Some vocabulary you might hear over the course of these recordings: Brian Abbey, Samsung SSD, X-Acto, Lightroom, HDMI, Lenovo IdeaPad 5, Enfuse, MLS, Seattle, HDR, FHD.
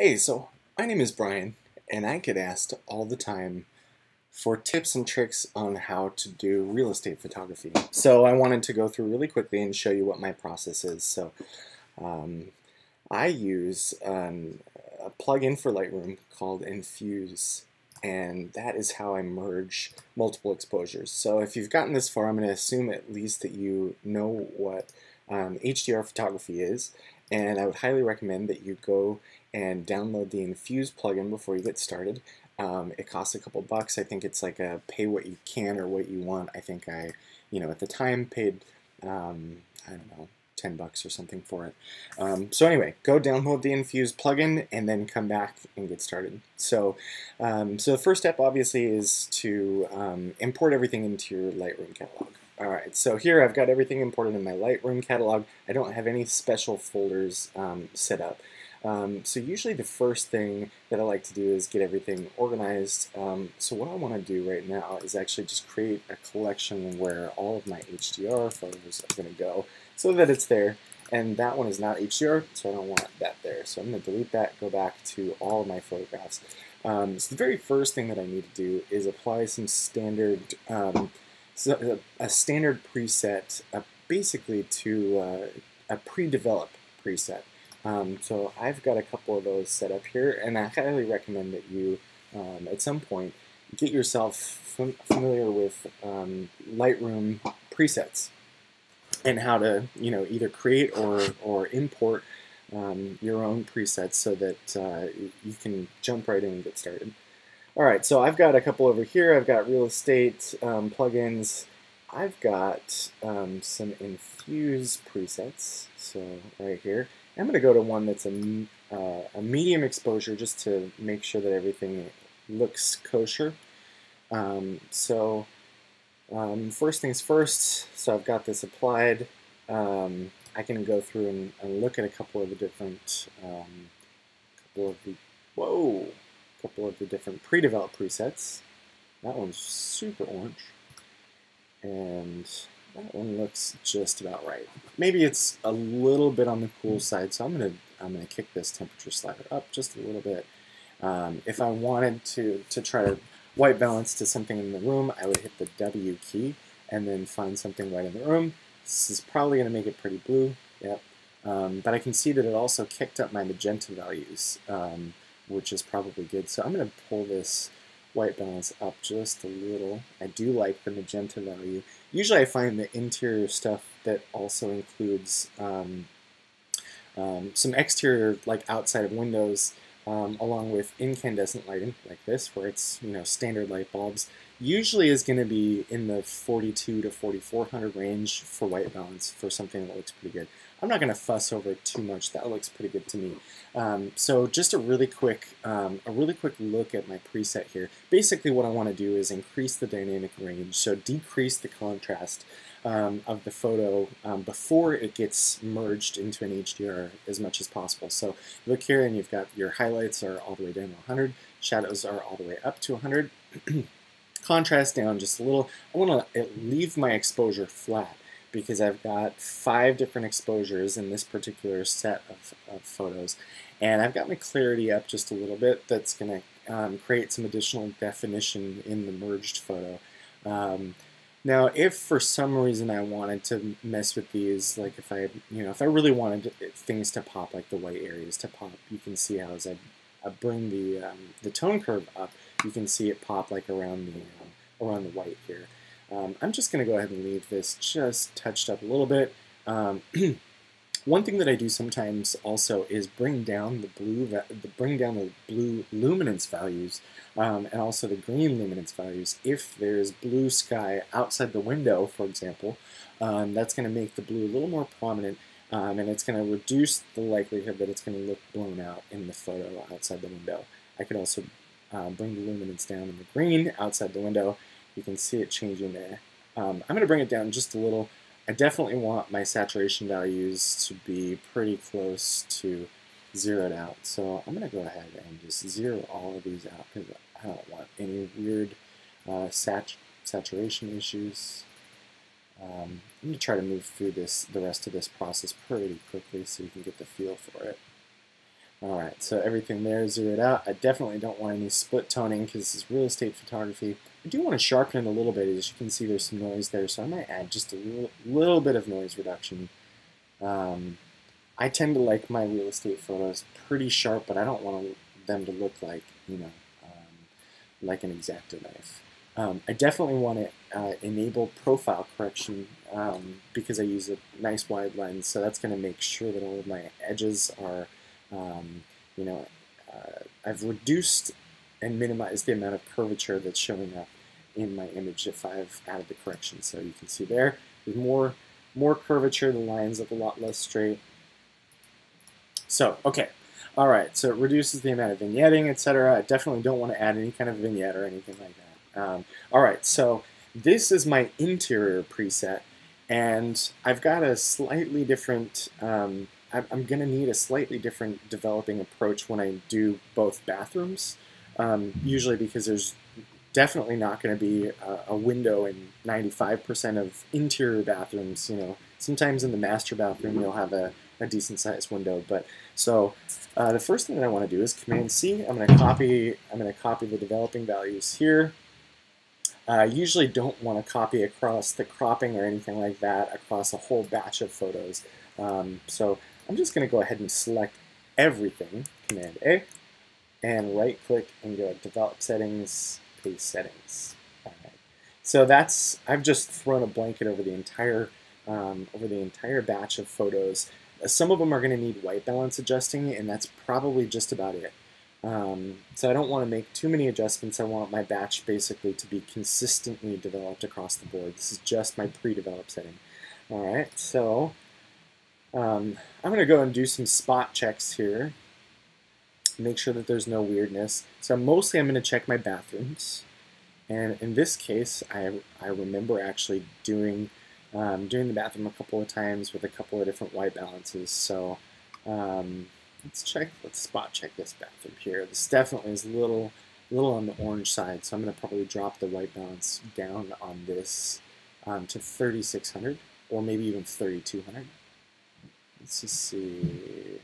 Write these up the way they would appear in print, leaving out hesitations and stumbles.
Hey, so my name is Brian, and I get asked all the time for tips and tricks on how to do real estate photography. So I wanted to go through really quickly and show you what my process is. So I use a plug-in for Lightroom called Enfuse, and that is how I merge multiple exposures. So if you've gotten this far, I'm going to assume at least that you know what HDR photography is, and I would highly recommend that you go and download the Enfuse plugin before you get started. It costs a couple bucks. I think it's like a pay what you can or what you want. I think I, at the time paid, I don't know, 10 bucks or something for it. So anyway, go download the Enfuse plugin and then come back and get started. So, so the first step obviously is to import everything into your Lightroom catalog. Alright, so here I've got everything imported in my Lightroom catalog. I don't have any special folders set up. So usually the first thing that I like to do is get everything organized. So what I want to do right now is actually just create a collection where all of my HDR photos are going to go so that it's there. And that one is not HDR, so I don't want that there. So I'm going to delete that, go back to all of my photographs. So the very first thing that I need to do is apply some standard, a standard preset, basically to a pre-developed preset. So I've got a couple of those set up here, and I highly recommend that you, at some point, get yourself familiar with Lightroom presets and how to, either create or import your own presets so that you can jump right in and get started. All right, so I've got a couple over here. I've got real estate plugins. I've got some Enfuse presets, so right here. I'm going to go to one that's a medium exposure just to make sure that everything looks kosher. First things first, so I've got this applied. I can go through and look at a couple of the different, couple of the different pre-developed presets. That one's super orange, and that one looks just about right. Maybe it's a little bit on the cool side, so I'm gonna kick this temperature slider up just a little bit. If I wanted to try to white balance to something in the room, I would hit the W key and then find something right in the room. This is probably gonna make it pretty blue. Yep. But I can see that it also kicked up my magenta values, which is probably good. So I'm gonna pull this white balance up just a little. I do like the magenta value. Usually I find the interior stuff that also includes some exterior, like outside of windows, along with incandescent lighting like this, where it's standard light bulbs, usually is going to be in the 42 to 4400 range for white balance for something that looks pretty good. I'm not going to fuss over it too much. That looks pretty good to me. So just a really quick look at my preset here. Basically what I want to do is increase the dynamic range, so decrease the contrast of the photo before it gets merged into an HDR as much as possible. So look here, and you've got your highlights are all the way down to 100, shadows are all the way up to 100, contrast down just a little. I want to leave my exposure flat, because I've got 5 different exposures in this particular set of photos. And I've got my clarity up just a little bit. That's going to create some additional definition in the merged photo. Now, if for some reason I wanted to mess with these, like if I, if I really wanted things to pop, like the white areas to pop, you can see how as I bring the tone curve up, you can see it pop like around the white here. I'm just going to go ahead and leave this just touched up a little bit. One thing that I do sometimes also is bring down the blue luminance values and also the green luminance values. If there's blue sky outside the window, for example, that's going to make the blue a little more prominent, and it's going to reduce the likelihood that it's going to look blown out in the photo outside the window. I could also bring the luminance down in the green outside the window. You can see it changing there. I'm going to bring it down just a little. I definitely want my saturation values to be pretty close to zeroed out. So I'm going to go ahead and just zero all of these out because I don't want any weird saturation issues. I'm going to try to move through the rest of this process pretty quickly so you can get the feel for it. Alright, so everything there is zeroed out. I definitely don't want any split toning because this is real estate photography. I do want to sharpen it a little bit. As you can see, there's some noise there, so I might add just a little bit of noise reduction. I tend to like my real estate photos pretty sharp, but I don't want them to look like, you know, like an X-Acto knife. I definitely want to enable profile correction because I use a nice wide lens, so that's going to make sure that all of my edges are I've reduced and minimized the amount of curvature that's showing up in my image if I've added the correction. So you can see there, with more curvature, the lines look a lot less straight. So, okay, all right, so it reduces the amount of vignetting, etc. I definitely don't want to add any kind of vignette or anything like that. All right, so this is my interior preset, and I've got a slightly different... I'm going to need a slightly different developing approach when I do both bathrooms, usually because there's definitely not going to be a window in 95% of interior bathrooms. You know, sometimes in the master bathroom you'll have a decent sized window. But so the first thing that I want to do is Command C. I'm going to copy the developing values here. I usually don't want to copy across the cropping or anything like that across a whole batch of photos. So I'm just going to go ahead and select everything, Command A, and right click and go Develop Settings, Paste Settings. All right. So that's, I've just thrown a blanket over the entire batch of photos. Some of them are going to need white balance adjusting, and that's probably just about it. So I don't want to make too many adjustments. I want my batch basically to be consistently developed across the board. This is just my pre-developed setting. All right, so I'm going to go and do some spot checks here. Make sure that there's no weirdness. So mostly I'm going to check my bathrooms. And in this case, I remember actually doing, the bathroom a couple of times with a couple of different white balances. So let's spot check this bathroom here. This definitely is a little on the orange side. So I'm going to probably drop the white balance down on this to 3,600 or maybe even 3,200. Let's just see.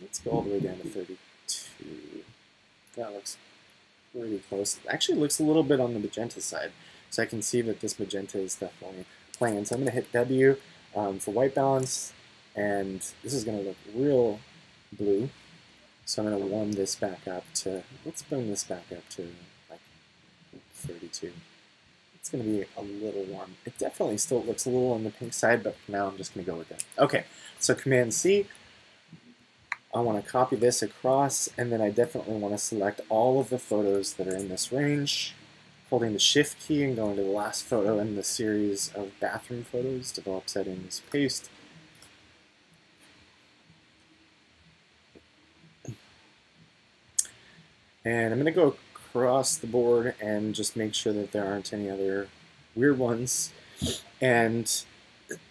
Let's go all the way down to 32. That looks pretty close. It actually looks a little bit on the magenta side. So I can see that this magenta is definitely playing. So I'm going to hit W for white balance. And this is going to look real blue. So I'm going to warm this back up to, let's bring this back up to like 32. It's going to be a little warm. It definitely still looks a little on the pink side, but for now I'm just going to go with it. Okay, so Command C. I want to copy this across, and then I definitely want to select all of the photos that are in this range, holding the Shift key and going to the last photo in the series of bathroom photos, Develop Settings, Paste. And I'm going to go across the board and just make sure that there aren't any other weird ones. And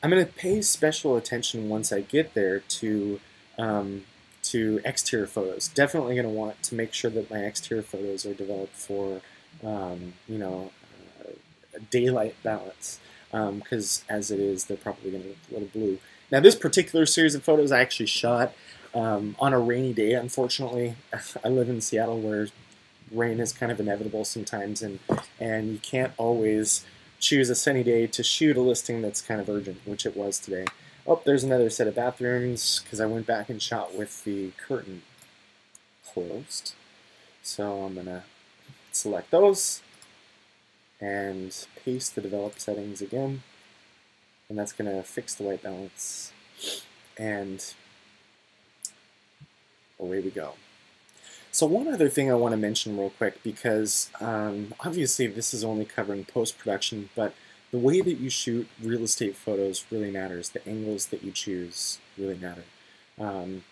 I'm going to pay special attention once I get there to exterior photos. Definitely going to want to make sure that my exterior photos are developed for daylight balance, because as it is, they're probably going to look a little blue. Now, this particular series of photos I actually shot on a rainy day. Unfortunately, I live in Seattle where rain is kind of inevitable sometimes, and you can't always choose a sunny day to shoot a listing that's kind of urgent, which it was today. Oh, there's another set of bathrooms because I went back and shot with the curtain closed. So I'm going to select those and paste the develop settings again, and that's going to fix the white balance, and away we go. So one other thing I want to mention real quick, because obviously this is only covering post-production, but the way that you shoot real estate photos really matters. The angles that you choose really matter.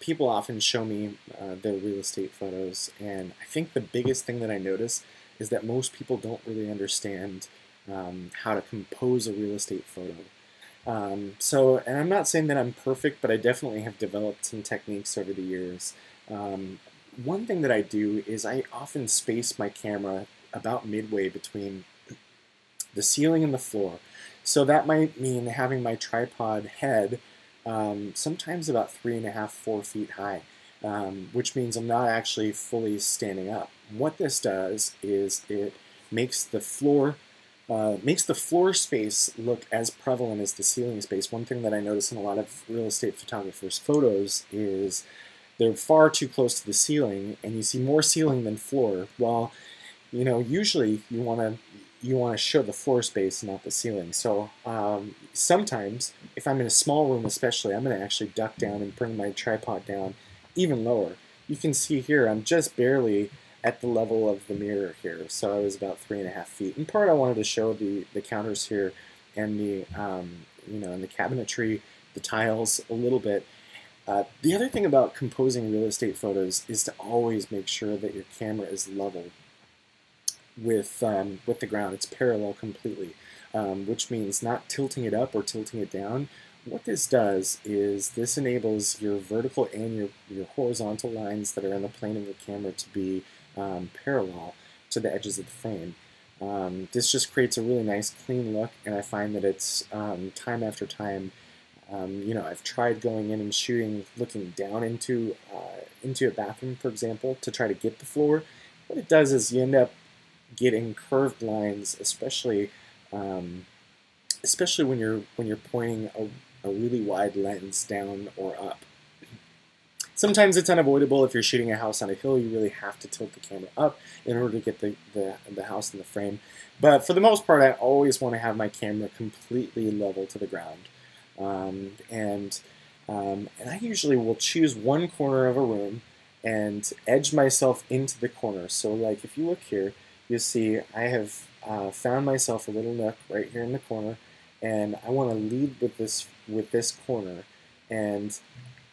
People often show me their real estate photos, and I think the biggest thing that I notice is that most people don't really understand how to compose a real estate photo. And I'm not saying that I'm perfect, but I definitely have developed some techniques over the years. One thing that I do is I often space my camera about midway between the ceiling and the floor. So that might mean having my tripod head sometimes about 3.5 to 4 feet high, which means I'm not actually fully standing up. And what this does is it makes the floor space look as prevalent as the ceiling space. One thing that I notice in a lot of real estate photographers' photos is they're far too close to the ceiling, and you see more ceiling than floor. Well, you know, usually you want to show the floor space, not the ceiling. So sometimes, if I'm in a small room especially, I'm going to actually duck down and bring my tripod down even lower. You can see here, I'm just barely at the level of the mirror here, so I was about 3.5 feet. In part, I wanted to show the counters here and the you know, and the cabinetry, the tiles a little bit. The other thing about composing real estate photos is to always make sure that your camera is level with the ground. It's parallel completely, which means not tilting it up or tilting it down. What this does is this enables your vertical and your horizontal lines that are in the plane of the camera to be parallel to the edges of the frame. This just creates a really nice clean look, and I find that it's time after time, you know, I've tried going in and shooting looking down into a bathroom, for example, to try to get the floor. What it does is you end up getting curved lines, especially especially when you're pointing a really wide lens down or up. Sometimes it's unavoidable. If you're shooting a house on a hill, you really have to tilt the camera up in order to get the house in the frame. But for the most part, I always want to have my camera completely level to the ground. And I usually will choose one corner of a room and edge myself into the corner. So like if you look here, you'll see I have found myself a little nook right here in the corner, and I want to lead with this corner, and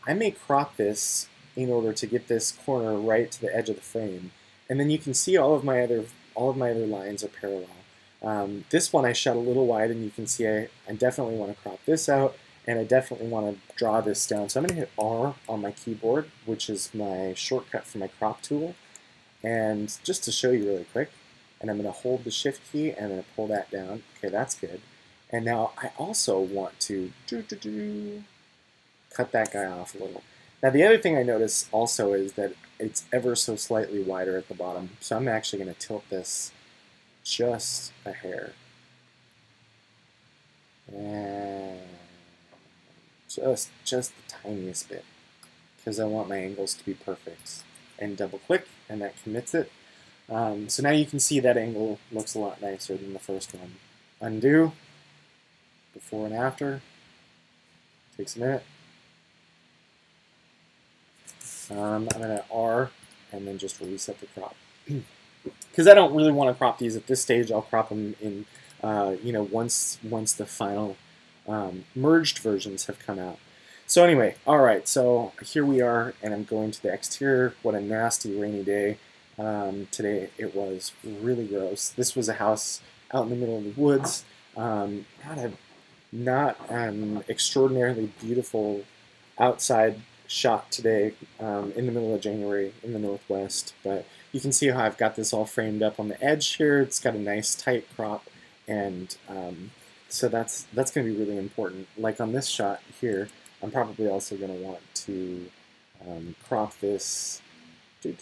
I may crop this in order to get this corner right to the edge of the frame, and then you can see all of my other lines are parallel. This one I shot a little wide, and you can see I definitely want to crop this out, and I definitely want to draw this down. So I'm going to hit R on my keyboard, which is my shortcut for my crop tool, and just to show you really quick, and I'm going to hold the Shift key and I'm going to pull that down. Okay, that's good. And now I also want to cut that guy off a little. Now the other thing I notice also is that it's ever so slightly wider at the bottom, so I'm actually going to tilt this just a hair. And just the tiniest bit, because I want my angles to be perfect. And double click, and that commits it. So now you can see that angle looks a lot nicer than the first one. Undo, before and after, takes a minute. I'm going to R and then just reset the crop. Because I don't really want to crop these at this stage. I'll crop them in, you know, once the final merged versions have come out. So anyway, all right, so here we are, and I'm going to the exterior. What a nasty rainy day. Today it was really gross. This was a house out in the middle of the woods. Not an extraordinarily beautiful outside shot today, in the middle of January in the Northwest, but you can see how I've got this all framed up on the edge here. It's got a nice tight crop, and so that's going to be really important. Like on this shot here, I'm probably also going to want to crop this. Going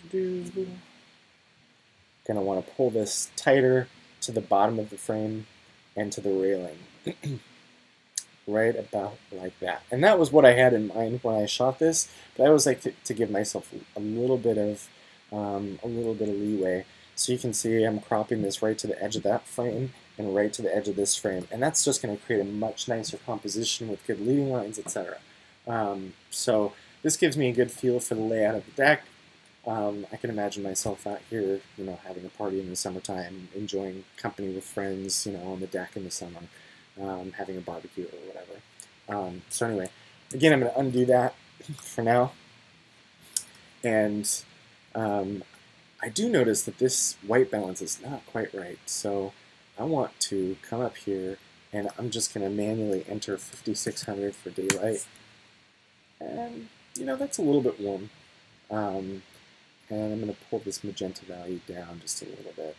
to want to pull this tighter to the bottom of the frame and to the railing. Right about like that. And that was what I had in mind when I shot this, but I always like to give myself a little bit of leeway. So you can see I'm cropping this right to the edge of that frame and right to the edge of this frame, and that's just going to create a much nicer composition with good leading lines, etc. So this gives me a good feel for the layout of the deck. I can imagine myself out here, you know, having a party in the summertime, enjoying company with friends, you know, on the deck in the summer. Having a barbecue or whatever. So anyway, again, I'm going to undo that for now. And I do notice that this white balance is not quite right. So I want to come up here, and I'm just going to manually enter 5600 for daylight. And, you know, that's a little bit warm. And I'm going to pull this magenta value down just a little bit.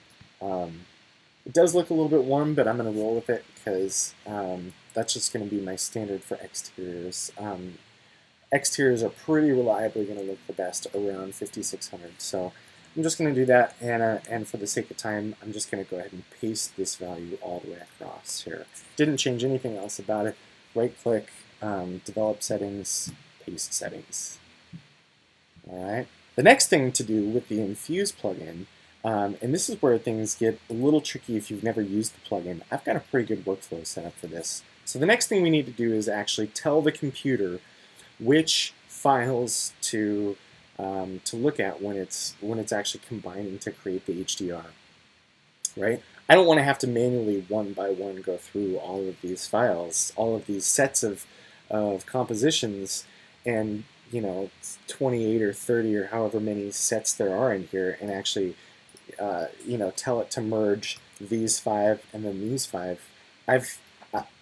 It does look a little bit warm, but I'm going to roll with it because that's just going to be my standard for exteriors. Exteriors are pretty reliably going to look the best around 5600. So I'm just going to do that, and for the sake of time, I'm just going to go ahead and paste this value all the way across here. Didn't change anything else about it. Right-click, develop settings, paste settings. All right. The next thing to do with the Enfuse plugin, and this is where things get a little tricky if you've never used the plugin. I've got a pretty good workflow set up for this. So the next thing we need to do is actually tell the computer which files to look at when it's actually combining to create the HDR. Right? I don't want to have to manually one by one go through all of these files, all of these sets of compositions, and you know, 28 or 30 or however many sets there are in here, and actually you know, tell it to merge these 5 and then these 5. I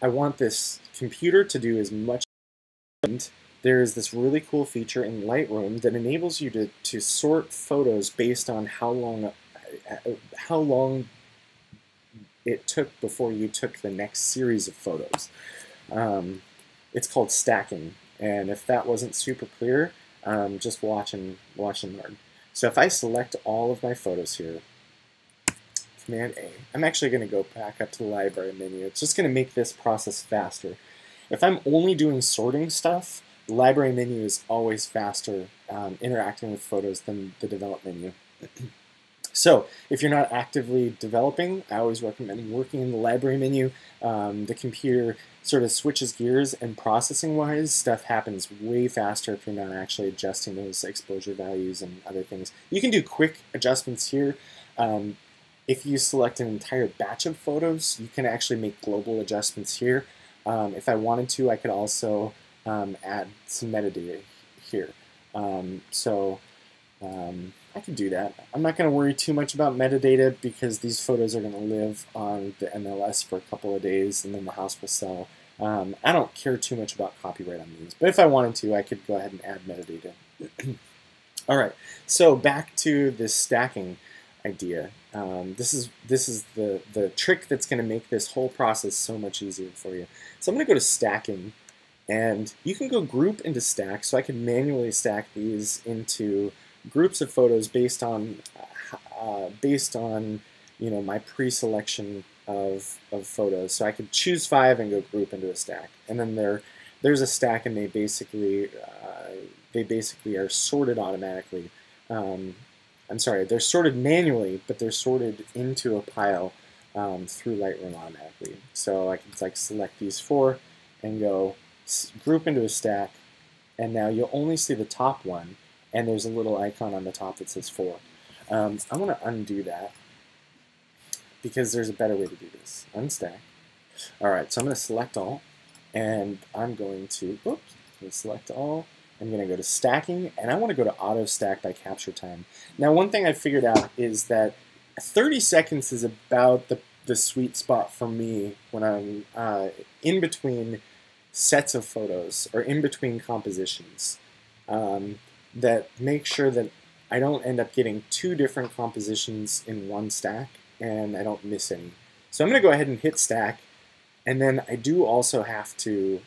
want this computer to do as much. There is this really cool feature in Lightroom that enables you to sort photos based on how long it took before you took the next series of photos. It's called stacking, and if that wasn't super clear, just watch and learn. So if I select all of my photos here, Command A, I'm actually going to go back up to the library menu. It's just going to make this process faster. If I'm only doing sorting stuff, the library menu is always faster interacting with photos than the develop menu. So if you're not actively developing, I always recommend working in the library menu. The computer sort of switches gears, and processing-wise, stuff happens way faster if you're not actually adjusting those exposure values and other things. You can do quick adjustments here. If you select an entire batch of photos, you can actually make global adjustments here. If I wanted to, I could also add some metadata here. I could do that. I'm not going to worry too much about metadata because these photos are going to live on the MLS for a couple of days, and then the house will sell. I don't care too much about copyright on these, but if I wanted to, I could go ahead and add metadata. All right, so back to this stacking idea. This is the trick that's going to make this whole process so much easier for you. So I'm going to go to stacking, and you can go group into stack. So I can manually stack these into groups of photos based on you know, my pre-selection of photos. So I could choose 5 and go group into a stack, and then there's a stack, and they basically are sorted automatically. I'm sorry, they're sorted manually, but they're sorted into a pile through Lightroom automatically. So I can like select these 4 and go group into a stack, and now you'll only see the top one, and there's a little icon on the top that says 4. I want to undo that because there's a better way to do this. Unstack. All right, so I'm going to select all, and I'm going to, oops, I'm going to select all. I'm going to go to stacking, and I want to go to auto stack by capture time. Now, one thing I figured out is that 30 seconds is about the sweet spot for me when I'm in between sets of photos or in between compositions, that make sure that I don't end up getting 2 different compositions in one stack and I don't miss any. So I'm going to go ahead and hit stack. And then I do also have to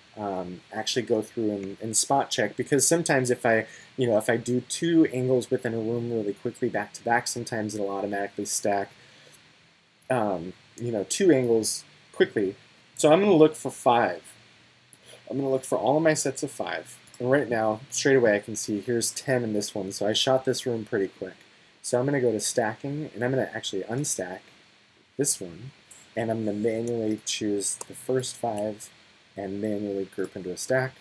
actually go through and spot check, because sometimes if I do 2 angles within a room really quickly back to back, sometimes it'll automatically stack 2 angles quickly. So I'm going to look for 5. I'm going to look for all of my sets of 5. And right now, straight away, I can see here's 10 in this one. So I shot this room pretty quick. So I'm going to go to stacking, and I'm going to actually unstack this one. And I'm going to manually choose the first 5 and manually group into a stack,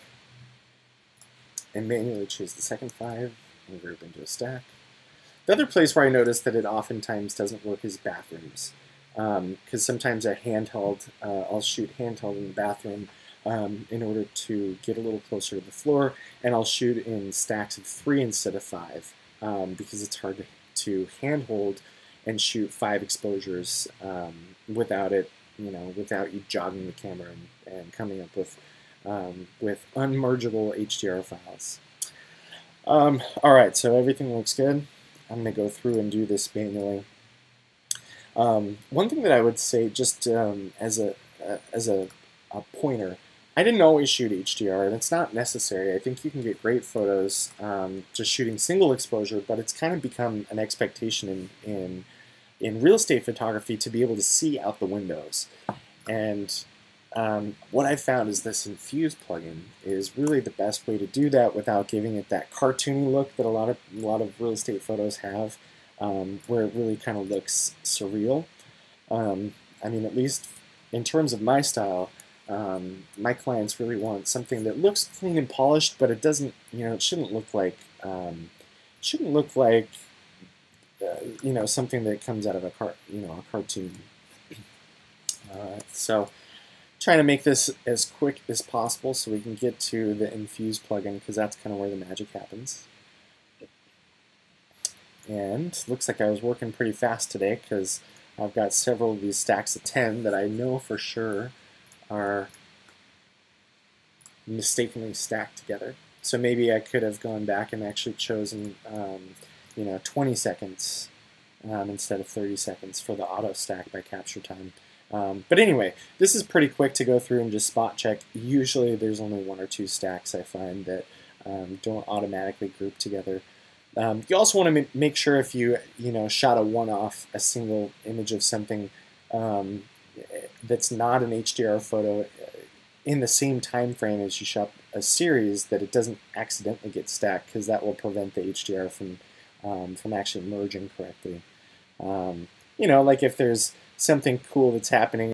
and manually choose the second 5 and group into a stack. The other place where I noticed that it oftentimes doesn't work is bathrooms, because sometimes I'll shoot handheld in the bathroom in order to get a little closer to the floor, and I'll shoot in stacks of 3 instead of 5 because it's hard to handhold and shoot 5 exposures without it, you know, without you jogging the camera and coming up with unmergeable HDR files. All right, so everything looks good. I'm gonna go through and do this manually. One thing that I would say, just as a a pointer. I didn't always shoot HDR, and it's not necessary. I think you can get great photos just shooting single exposure, but it's kind of become an expectation in real estate photography to be able to see out the windows. And what I found is this Enfuse plugin is really the best way to do that without giving it that cartoony look that a lot of real estate photos have, where it really kind of looks surreal. I mean, at least in terms of my style, my clients really want something that looks clean and polished, but it doesn't, you know, it shouldn't look like, you know, something that comes out of a cartoon. So trying to make this as quick as possible so we can get to the Enfuse plugin, because that's kind of where the magic happens. And looks like I was working pretty fast today, because I've got several of these stacks of 10 that I know for sure are mistakenly stacked together. So maybe I could have gone back and actually chosen, you know, 20 seconds instead of 30 seconds for the auto stack by capture time. But anyway, this is pretty quick to go through and just spot check. Usually there's only one or two stacks I find that don't automatically group together. You also want to make sure if you, shot a one-off, a single image of something that's not an HDR photo in the same time frame as you shot a series, that it doesn't accidentally get stacked, because that will prevent the HDR from actually merging correctly. You know, like if there's something cool that's happening